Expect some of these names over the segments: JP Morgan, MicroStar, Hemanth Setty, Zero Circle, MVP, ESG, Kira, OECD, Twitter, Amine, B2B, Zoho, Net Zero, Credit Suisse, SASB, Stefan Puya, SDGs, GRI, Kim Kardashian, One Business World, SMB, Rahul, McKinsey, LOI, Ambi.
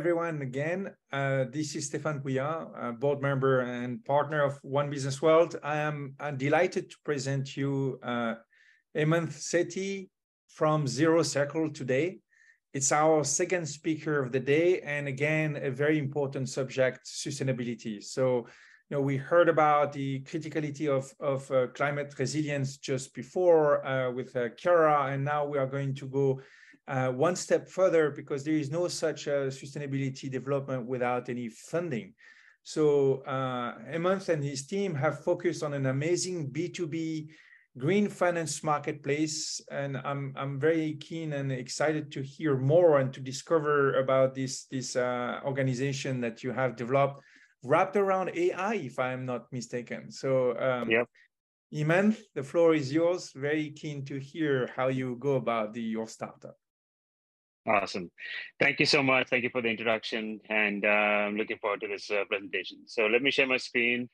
everyone again. This is Stefan Puya, board member and partner of One Business World. I'm delighted to present you Hemanth Setty from Zero Circle today. It's our second speaker of the day, and again, a very important subject, sustainability. So, you know, we heard about the criticality of climate resilience just before with Kira, and now we are going to go one step further, because there is no such sustainability development without any funding. So Hemanth and his team have focused on an amazing B2B green finance marketplace, and I'm very keen and excited to hear more and to discover about this organization that you have developed wrapped around AI, if I'm not mistaken. So yeah. Hemanth, the floor is yours. Very keen to hear how you go about your startup. Awesome. Thank you so much. Thank you for the introduction, and I'm looking forward to this presentation. So let me share my screen.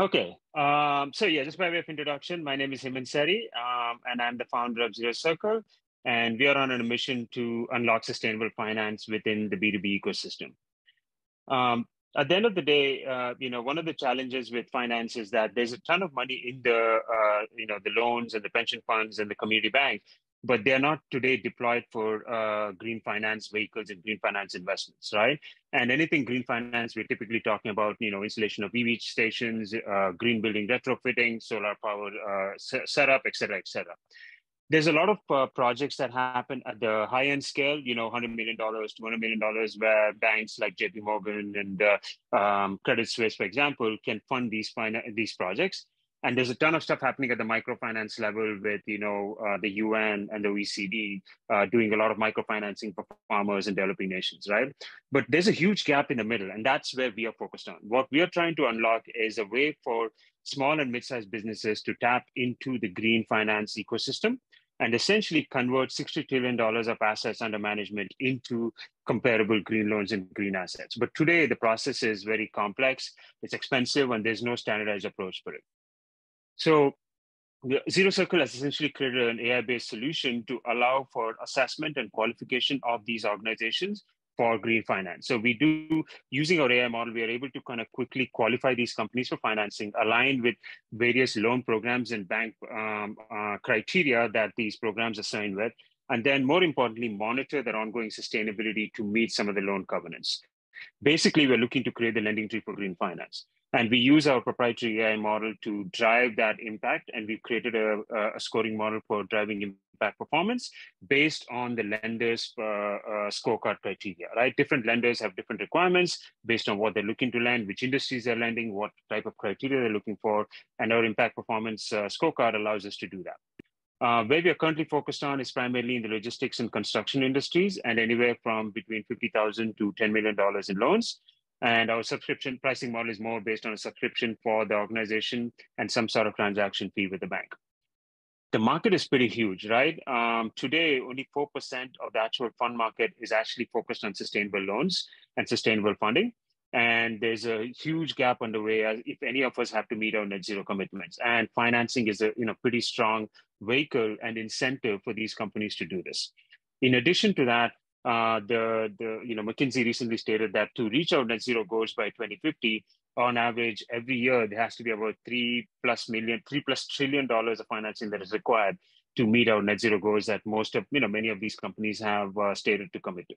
Okay. So yeah, just by way of introduction, my name is Hemanth Setty, and I'm the founder of Zero Circle, and we are on a mission to unlock sustainable finance within the B2B ecosystem. At the end of the day, you know, one of the challenges with finance is that there's a ton of money in the, you know, the loans and the pension funds and the community bank, but they're not today deployed for green finance vehicles and green finance investments, right? And anything green finance, we're typically talking about, you know, installation of EV stations, green building retrofitting, solar power setup, et cetera, et cetera. There's a lot of projects that happen at the high-end scale, you know, $100 million, $200 million, where banks like JP Morgan and Credit Suisse, for example, can fund these projects. And there's a ton of stuff happening at the microfinance level with, you know, the UN and the OECD doing a lot of microfinancing for farmers and developing nations, right? But there's a huge gap in the middle, and that's where we are focused on. What we are trying to unlock is a way for small and mid-sized businesses to tap into the green finance ecosystem and essentially convert $60 trillion of assets under management into comparable green loans and green assets. But today, the process is very complex, it's expensive, and there's no standardized approach for it. So Zero Circle has essentially created an AI-based solution to allow for assessment and qualification of these organizations for green finance. So we do, using our AI model, we are able to kind of quickly qualify these companies for financing aligned with various loan programs and bank criteria that these programs assign with, and then more importantly, monitor their ongoing sustainability to meet some of the loan covenants. Basically, we're looking to create the lending tree for green finance. And we use our proprietary AI model to drive that impact. And we've created a scoring model for driving impact performance based on the lender's scorecard criteria, right? Different lenders have different requirements based on what they're looking to lend, which industries they're lending, what type of criteria they're looking for. And our impact performance scorecard allows us to do that. Where we are currently focused on is primarily in the logistics and construction industries, and anywhere from between $50,000 to $10 million in loans. And our subscription pricing model is more based on a subscription for the organization and some sort of transaction fee with the bank. The market is pretty huge, right? Today, only 4% of the actual fund market is actually focused on sustainable loans and sustainable funding. And there's a huge gap underway if any of us have to meet our net zero commitments. And financing is a, you know, pretty strong vehicle and incentive for these companies to do this. In addition to that, you know, McKinsey recently stated that to reach our net zero goals by 2050, on average, every year, there has to be about $3 plus trillion of financing that is required to meet our net zero goals that most of, you know, many of these companies have stated to commit to.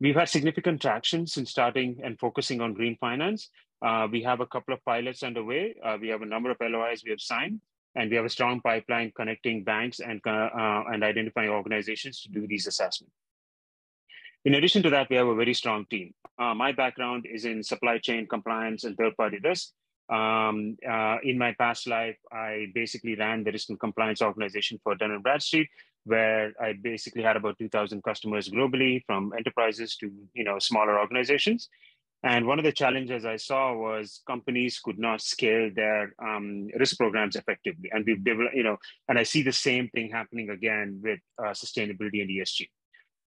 We've had significant traction since starting and focusing on green finance. We have a couple of pilots underway. We have a number of LOIs we have signed, and we have a strong pipeline connecting banks and identifying organizations to do these assessments. In addition to that, we have a very strong team. My background is in supply chain compliance and third-party risk. In my past life, I basically ran the risk and compliance organization for Dun & Bradstreet, where I basically had about 2,000 customers globally, from enterprises to, you know, smaller organizations. And one of the challenges I saw was companies could not scale their risk programs effectively. And we've developed, you know, and I see the same thing happening again with sustainability and ESG.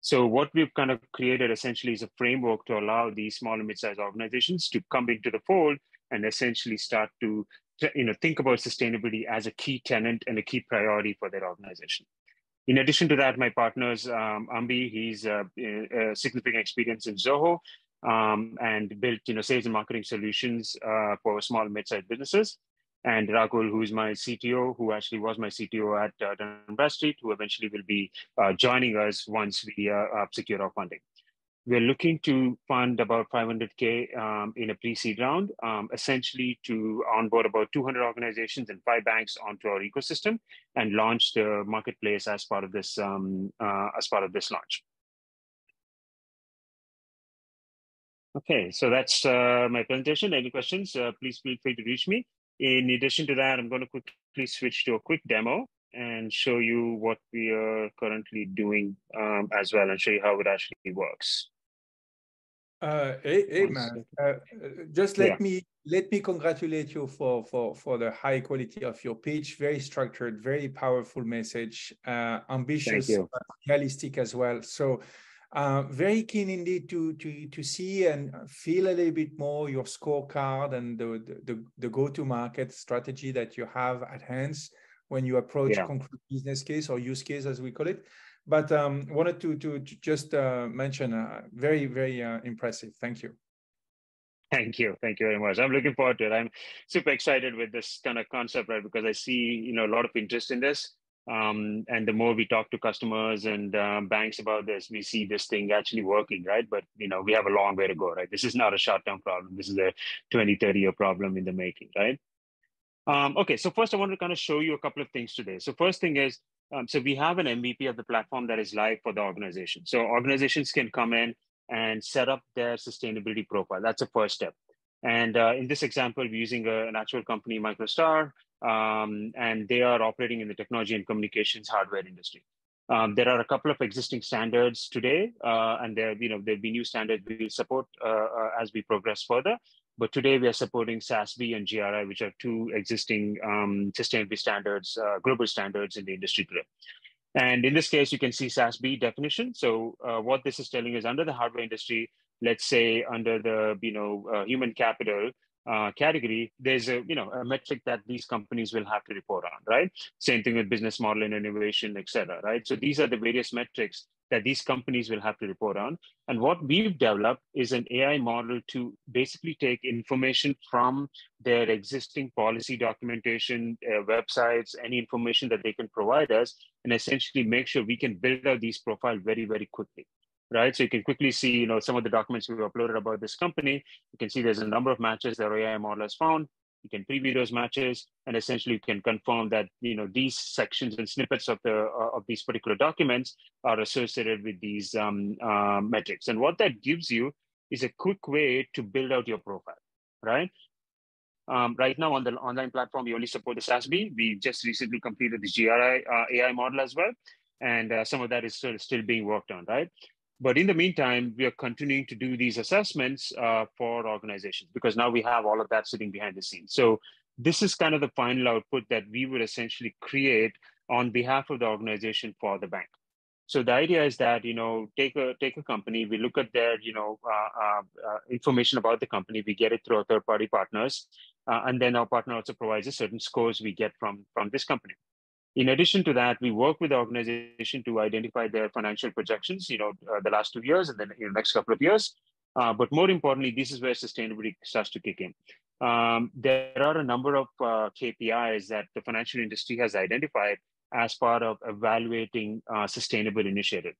So what we've kind of created essentially is a framework to allow these small and mid-sized organizations to come into the fold and essentially start to, you know, think about sustainability as a key tenant and a key priority for their organization. In addition to that, my partner's Ambi, he's a significant experience in Zoho and built sales and marketing solutions for small and mid-sized businesses. And Rahul, who is my CTO, who actually was my CTO at Dun & Bradstreet, who eventually will be joining us once we secure our funding. We're looking to fund about 500K in a pre-seed round, essentially to onboard about 200 organizations and 5 banks onto our ecosystem and launch the marketplace as part of this launch. Okay, so that's my presentation. Any questions? Please feel free to reach me. In addition to that, I'm going to quickly switch to a quick demo and show you what we are currently doing as well, and show you how it actually works. Hey man, just let me congratulate you for the high quality of your pitch. Very structured, very powerful message, ambitious, but realistic as well. So very keen indeed to see and feel a little bit more your scorecard and the go-to-market strategy that you have at hand when you approach concrete business case or use case, as we call it. But wanted to just mention, very, very impressive. Thank you. Thank you. Thank you very much. I'm looking forward to it. I'm super excited with this kind of concept, right? Because I see, a lot of interest in this. And the more we talk to customers and banks about this, we see this thing actually working, right? But, we have a long way to go, right? This is not a short-term problem. This is a 20, 30-year problem in the making, right? Okay, so first I want to kind of show you a couple of things today. So first thing is, so we have an MVP of the platform that is live for the organization. So organizations can come in and set up their sustainability profile. That's the first step. And in this example, we're using an actual company, MicroStar, and they are operating in the technology and communications hardware industry. There are a couple of existing standards today, and there'll be new standards we'll support as we progress further. But today we are supporting SASB and GRI, which are two existing sustainability standards, global standards in the industry today. And in this case, you can see SASB definition. So what this is telling is under the hardware industry, let's say under the human capital category, there's a metric that these companies will have to report on, right? Same thing with business model and innovation, et cetera, right? So these are the various metrics that these companies will have to report on. And what we've developed is an AI model to basically take information from their existing policy documentation, websites, any information that they can provide us, and essentially make sure we can build out these profiles very, very quickly, right? So you can quickly see, some of the documents we've uploaded about this company. You can see there's a number of matches that our AI model has found. You can preview those matches, and essentially you can confirm that these sections and snippets of the of these particular documents are associated with these metrics. And what that gives you is a quick way to build out your profile, right? Right now on the online platform, we only support the SASB. We just recently completed the GRI AI model as well, and some of that is still being worked on, right? But in the meantime, we are continuing to do these assessments for organizations because now we have all of that sitting behind the scenes. So this is kind of the final output that we would essentially create on behalf of the organization for the bank. So the idea is that, take a company, we look at their, information about the company, we get it through our third-party partners, and then our partner also provides a certain scores we get from this company. In addition to that, we work with the organization to identify their financial projections, the last 2 years and then next couple of years. But more importantly, this is where sustainability starts to kick in. There are a number of KPIs that the financial industry has identified as part of evaluating sustainable initiatives.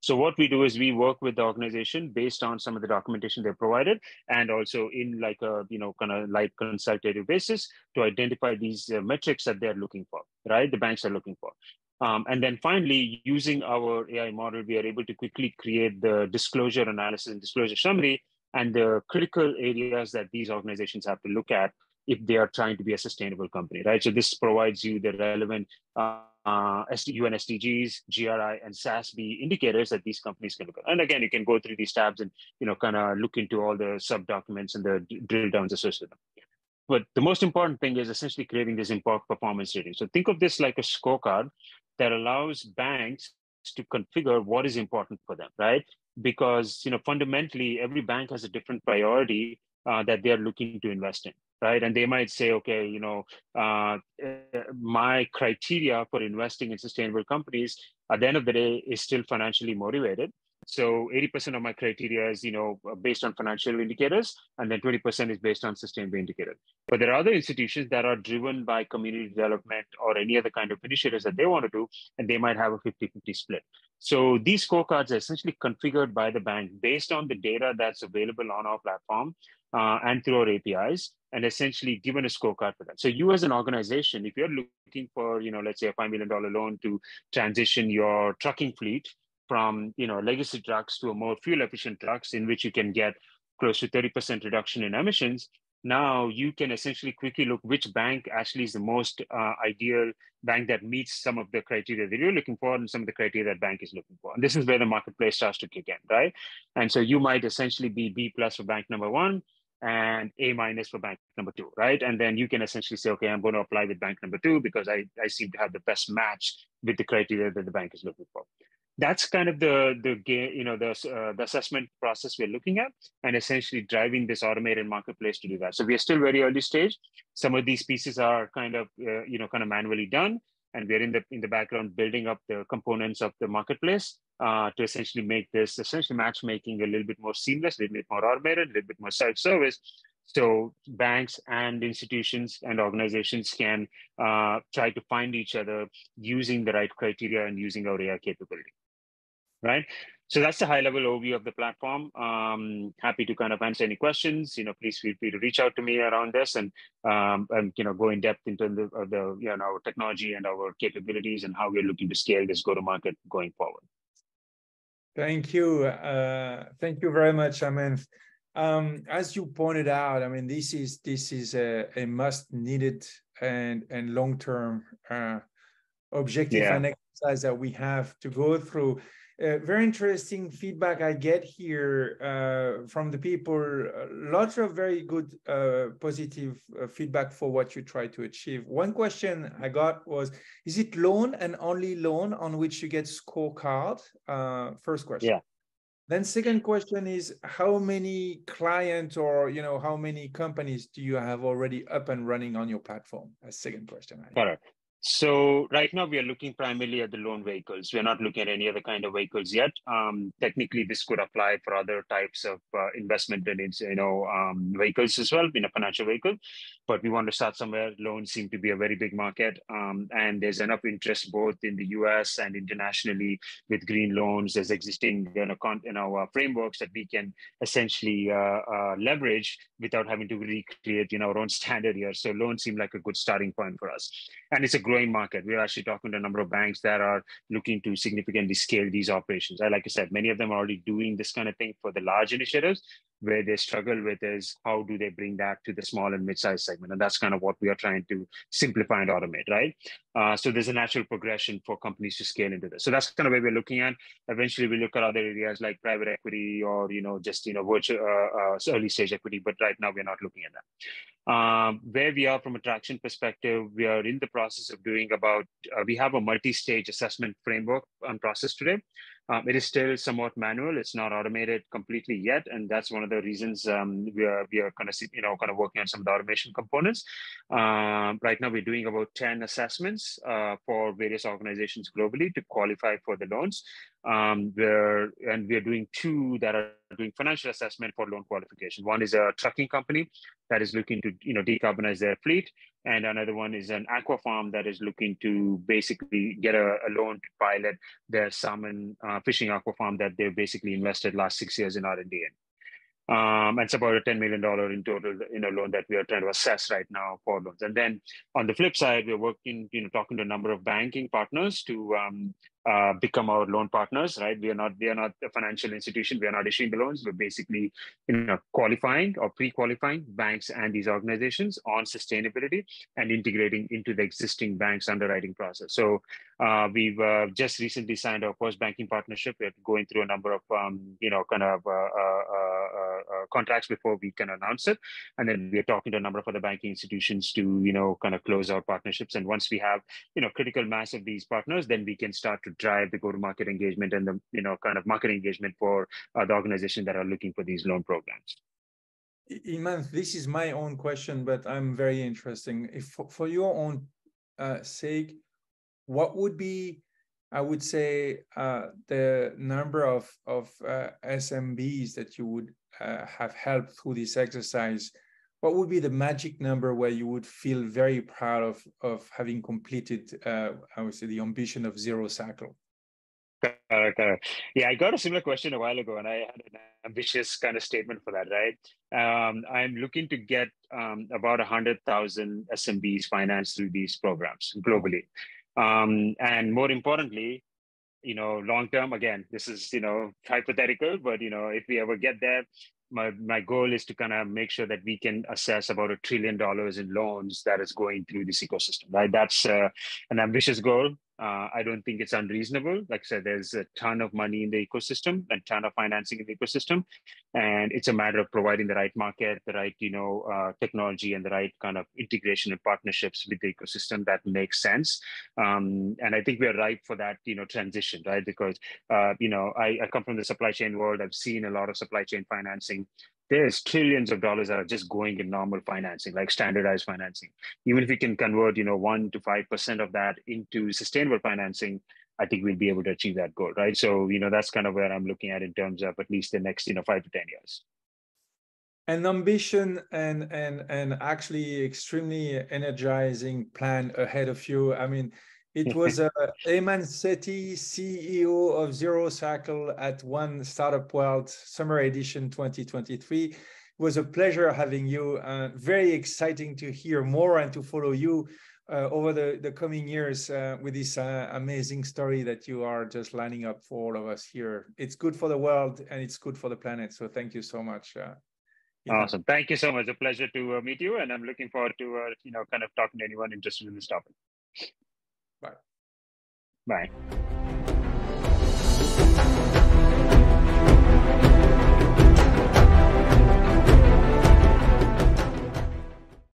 So what we do is we work with the organization based on some of the documentation they've provided, and also in like a, kind of light consultative basis to identify these metrics that they're looking for, right? The banks are looking for. And then finally, using our AI model, we are able to quickly create the disclosure analysis and disclosure summary and the critical areas that these organizations have to look at if they are trying to be a sustainable company, right? So this provides you the relevant UN SDGs, GRI, and SASB indicators that these companies can look at. And again, you can go through these tabs and kind of look into all the sub-documents and the drill downs associated with them. But the most important thing is essentially creating this performance rating. So think of this like a scorecard that allows banks to configure what is important for them, right? Because fundamentally, every bank has a different priority that they are looking to invest in. right? And they might say, okay, you know, my criteria for investing in sustainable companies at the end of the day is still financially motivated. So 80% of my criteria is, you know, based on financial indicators, and then 20% is based on sustainable indicators. But there are other institutions that are driven by community development or any other kind of initiatives that they want to do, and they might have a 50-50 split. So these scorecards are essentially configured by the bank based on the data that's available on our platform and through our APIs, and essentially given a scorecard for that. So you as an organization, if you're looking for, you know, let's say a $5 million loan to transition your trucking fleet from, you know, legacy trucks to a more fuel efficient trucks in which you can get close to 30% reduction in emissions, now you can essentially quickly look which bank actually is the most ideal bank that meets some of the criteria that you're looking for and some of the criteria that bank is looking for. And this is where the marketplace starts to kick in, right? And so you might essentially be B+ for bank number one and A- for bank number two, right? And then you can essentially say, okay, I'm going to apply with bank number two because I seem to have the best match with the criteria that the bank is looking for. That's kind of the assessment process we're looking at, and essentially driving this automated marketplace to do that. So we are still very early stage. Some of these pieces are kind of manually done, and we're in the background building up the components of the marketplace to essentially make this essentially matchmaking a little bit more seamless, a little bit more automated, a little bit more self-service. So banks and institutions and organizations can try to find each other using the right criteria and using our AI capability. Right. So that's the high level overview of the platform. Happy to kind of answer any questions. You know, please feel free to reach out to me around this and you know, go in depth into the you know, our technology and our capabilities and how we're looking to scale this go to market going forward. Thank you. Thank you very much, Amine. As you pointed out, I mean, this is a must needed and long term objective and exercise that we have to go through. Very interesting feedback I get here from the people. Lots of very good positive feedback for what you try to achieve. One question I got was, is it loan and only loan on which you get scorecard? First question. Yeah. Then second question is, how many clients or, you know, how many companies do you have already up and running on your platform? A second question. Correct. So right now we are looking primarily at the loan vehicles. We're not looking at any other kind of vehicles yet. Technically, this could apply for other types of investment and, you know, vehicles as well, in a financial vehicle. But we want to start somewhere. Loans seem to be a very big market. And there's enough interest both in the US and internationally with green loans. There's existing, you know, frameworks that we can essentially leverage without having to recreate, you know, our own standard here. So loans seem like a good starting point for us. And it's a growing market. We're actually talking to a number of banks that are looking to significantly scale these operations. Like I said, many of them are already doing this kind of thing for the large initiatives. Where they struggle with is how do they bring that to the small and mid-sized segment? And that's kind of what we are trying to simplify and automate, right? So there's a natural progression for companies to scale into this. So that's kind of where we're looking at. Eventually, we look at other areas like private equity or, you know, just, you know, virtual early stage equity. But right now, we're not looking at that. Where we are from a traction perspective, we are in the process of doing about, we have a multi-stage assessment framework and process today. It is still somewhat manual. It's not automated completely yet. And that's one of the reasons we are kind of, you know, kind of working on some of the automation components. Right now, we're doing about 10 assessments for various organizations globally to qualify for the loans. We are doing 2 that are doing financial assessment for loan qualification. One is a trucking company that is looking to, you know, decarbonize their fleet. And another one is an aqua farm that is looking to basically get a loan to pilot their salmon fishing aqua farm that they've basically invested last 6 years in R&D in. It's about a $10 million in total in a loan that we are trying to assess right now for loans. And then on the flip side, we're working, you know, talking to a number of banking partners to become our loan partners, right? We are not a financial institution. We are not issuing the loans. We're basically, you know, qualifying or pre-qualifying banks and these organizations on sustainability and integrating into the existing bank's underwriting process. So we've just recently signed our first banking partnership. We're going through a number of, you know, kind of contracts before we can announce it. And then we're talking to a number of other banking institutions to, you know, kind of close our partnerships. And once we have, you know, critical mass of these partners, then we can start to drive the go-to-market engagement and the, you know, kind of market engagement for the organization that are looking for these loan programs. Hemanth, this is my own question, but I'm very interested. If for your own sake, what would be, I would say, the number of SMBs that you would have helped through this exercise? What would be the magic number where you would feel very proud of having completed, I would say, the ambition of Zero Circle? Correct. Yeah, I got a similar question a while ago, and I had an ambitious kind of statement for that, right? I'm looking to get about 100,000 SMBs financed through these programs globally. And more importantly, you know, long term, again, this is, you know, hypothetical, but, you know, if we ever get there, my goal is to kind of make sure that we can assess about $1 trillion in loans that is going through this ecosystem, right? That's an ambitious goal. I don't think it's unreasonable. Like I said, there's a ton of money in the ecosystem, a ton of financing in the ecosystem. And it's a matter of providing the right market, the right, you know, technology and the right kind of integration and partnerships with the ecosystem that makes sense. And I think we are ripe for that, you know, transition, right? Because, you know, I come from the supply chain world. I've seen a lot of supply chain financing. There's trillions of dollars that are just going in normal financing, like standardized financing. Even if we can convert, you know, 1 to 5% of that into sustainable financing, I think we'll be able to achieve that goal, right? So, you know, that's kind of where I'm looking at in terms of at least the next, you know, 5 to 10 years. An ambition and actually extremely energizing plan ahead of you. I mean, it was Hemanth Setty, CEO of Zero Circle at One Startup World Summer Edition 2023. It was a pleasure having you. Very exciting to hear more and to follow you over the coming years with this amazing story that you are just lining up for all of us here. It's good for the world and it's good for the planet. So thank you so much. Awesome. Thank you so much. A pleasure to meet you. And I'm looking forward to, you know, kind of talking to anyone interested in this topic. Bye. Bye.